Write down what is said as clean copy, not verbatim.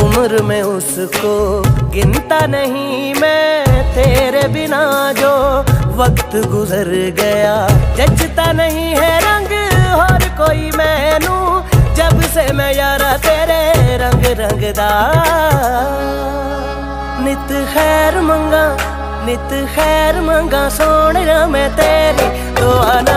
उम्र में उसको गिनता नहीं मैं तेरे बिना, जो वक्त गुजर गया जचता नहीं है रंग और कोई मैनू, जब से मैं यारा तेरे रंग रंगदा। नित खैर मंगा सोने मैं तेरी दुआ।